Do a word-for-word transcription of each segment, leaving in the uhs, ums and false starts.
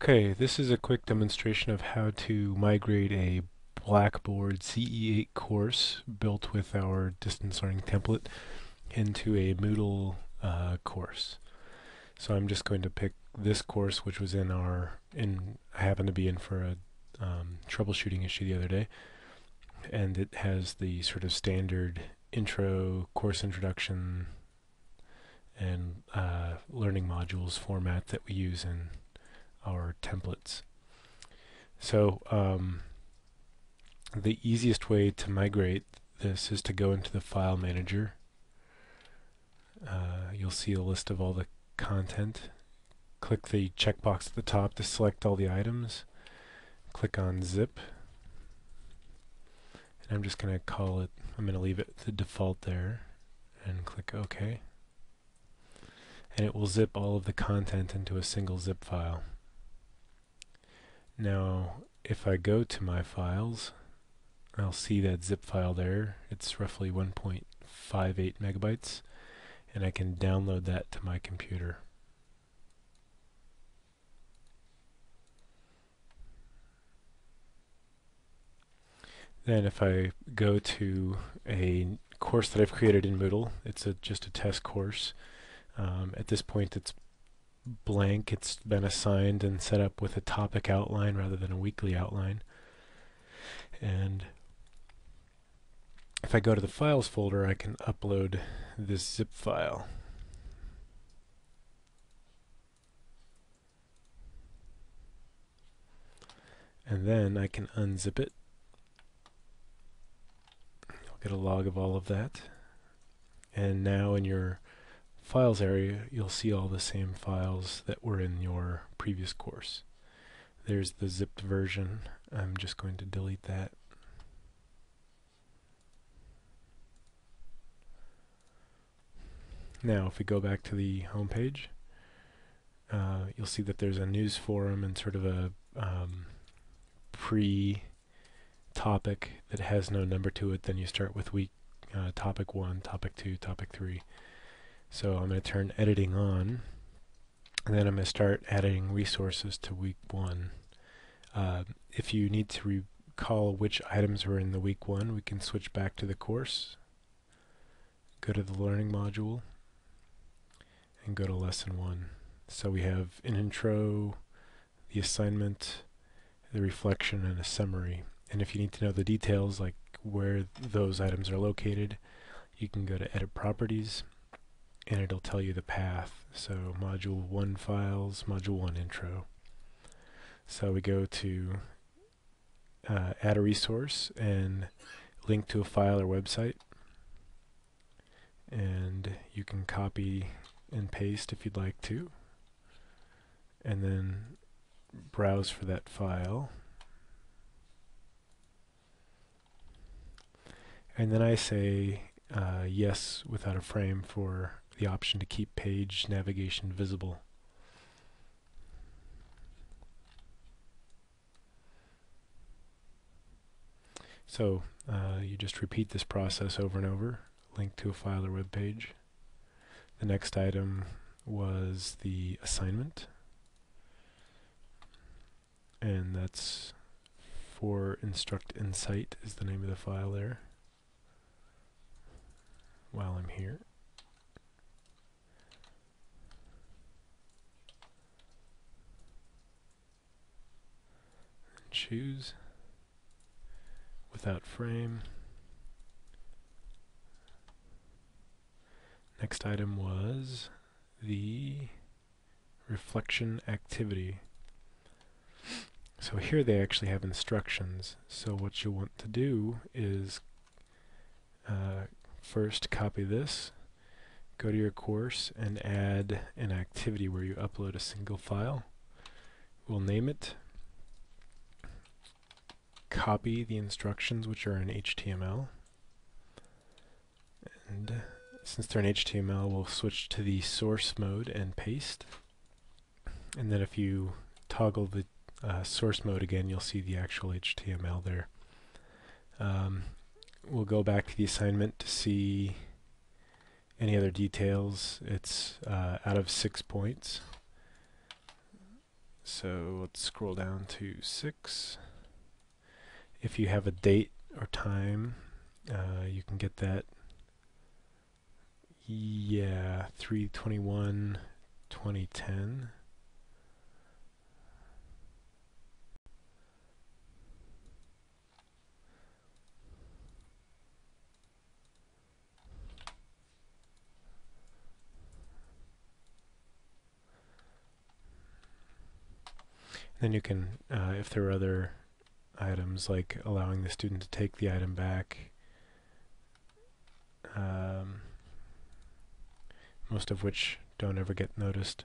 Okay, this is a quick demonstration of how to migrate a Blackboard C E eight course built with our distance learning template into a Moodle uh, course. So I'm just going to pick this course, which was in our, in, I happened to be in for a um, troubleshooting issue the other day, and it has the sort of standard intro, course introduction, and uh, learning modules format that we use in our templates. So um, the easiest way to migrate this is to go into the file manager. Uh, you'll see a list of all the content. Click the checkbox at the top to select all the items. Click on zip. And I'm just going to call it, I'm going to leave it the default there, and click OK. And it will zip all of the content into a single zip file. Now, if I go to my files, I'll see that zip file there. It's roughly one point five eight megabytes, and I can download that to my computer. Then if I go to a course that I've created in Moodle, it's a, just a test course. Um, at this point it's blank. It's been assigned and set up with a topic outline rather than a weekly outline. And if I go to the files folder, I can upload this zip file. And then I can unzip it. I'll get a log of all of that. And now in your files area, you'll see all the same files that were in your previous course. There's the zipped version. I'm just going to delete that. Now, if we go back to the home page, uh, you'll see that there's a news forum and sort of a um, pre-topic that has no number to it. Then you start with week uh, topic one, topic two, topic three. So I'm going to turn editing on, and then I'm going to start adding resources to week one. Uh, if you need to recall which items were in the week one, we can switch back to the course, go to the learning module, and go to lesson one. So we have an intro, the assignment, the reflection, and a summary. And if you need to know the details, like where those items are located, you can go to edit properties, and it'll tell you the path. So module one files, module one intro. So we go to uh, add a resource and link to a file or website. And you can copy and paste if you'd like to. And then browse for that file. And then I say uh, yes without a frame for the option to keep page navigation visible. So uh, you just repeat this process over and over. Link to a file or web page. The next item was the assignment, and that's for Instruct Insight is the name of the file there. While I'm here, choose without frame. Next item was the reflection activity. So here they actually have instructions. So what you want to do is uh, first copy this, go to your course, and add an activity where you upload a single file. We'll name it. Copy the instructions, which are in H T M L, and since they're in H T M L, we'll switch to the source mode and paste. And then if you toggle the uh, source mode again, you'll see the actual H T M L there. Um, we'll go back to the assignment to see any other details. It's uh, out of six points. So let's scroll down to six. If you have a date or time, uh, you can get that. Yeah, three twenty-one twenty ten. Then you can, uh, if there are other items like allowing the student to take the item back, um, most of which don't ever get noticed.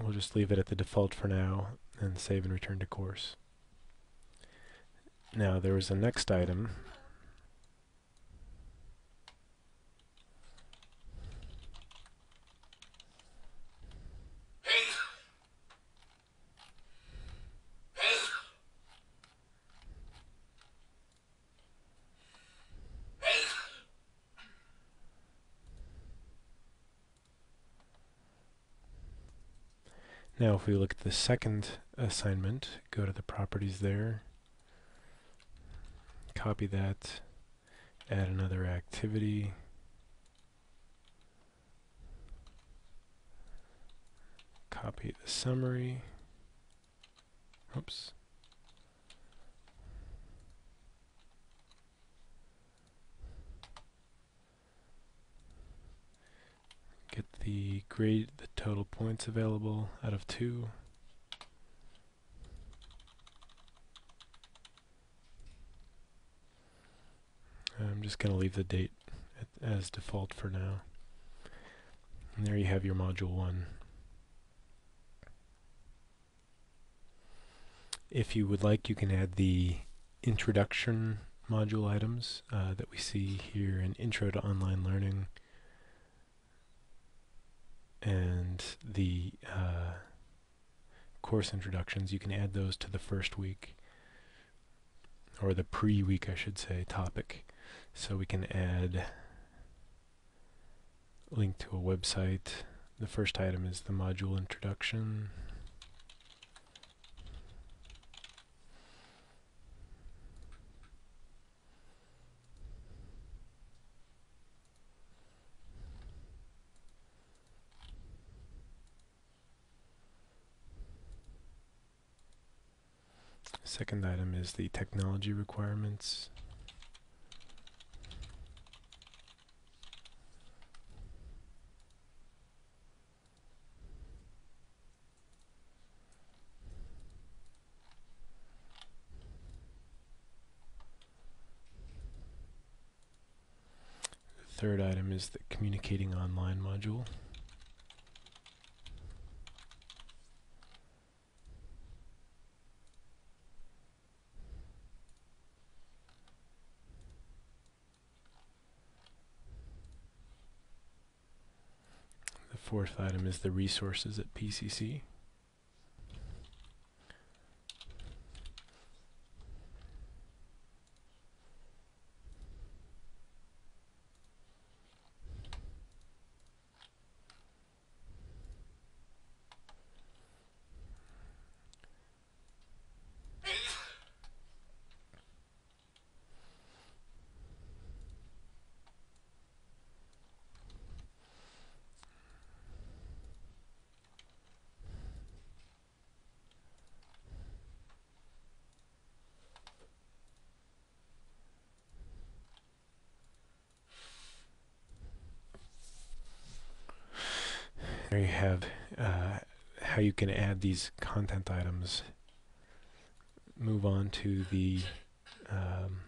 We'll just leave it at the default for now and save and return to course. Now there was a next item. Now if we look at the second assignment, go to the properties there, copy that, add another activity, copy the summary, oops, get the grade, the total points available out of two. I'm just going to leave the date as default for now. And there you have your module one. If you would like, you can add the introduction module items uh, that we see here in Intro to Online Learning, and the uh, course introductions. You can add those to the first week, or the pre-week I should say, topic. So we can add link to a website. The first item is the module introduction. Second item is the technology requirements. The third item is the communicating online module. Fourth item is the resources at P C C. There you have uh, how you can add these content items. Move on to the um,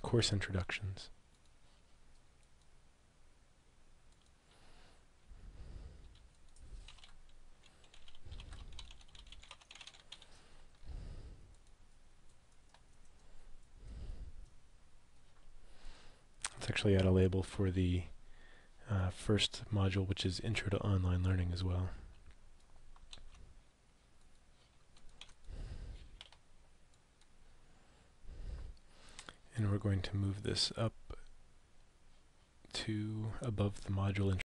course introductions. Let's actually add a label for the Uh, first module, which is Intro to Online Learning as well. And we're going to move this up to above the module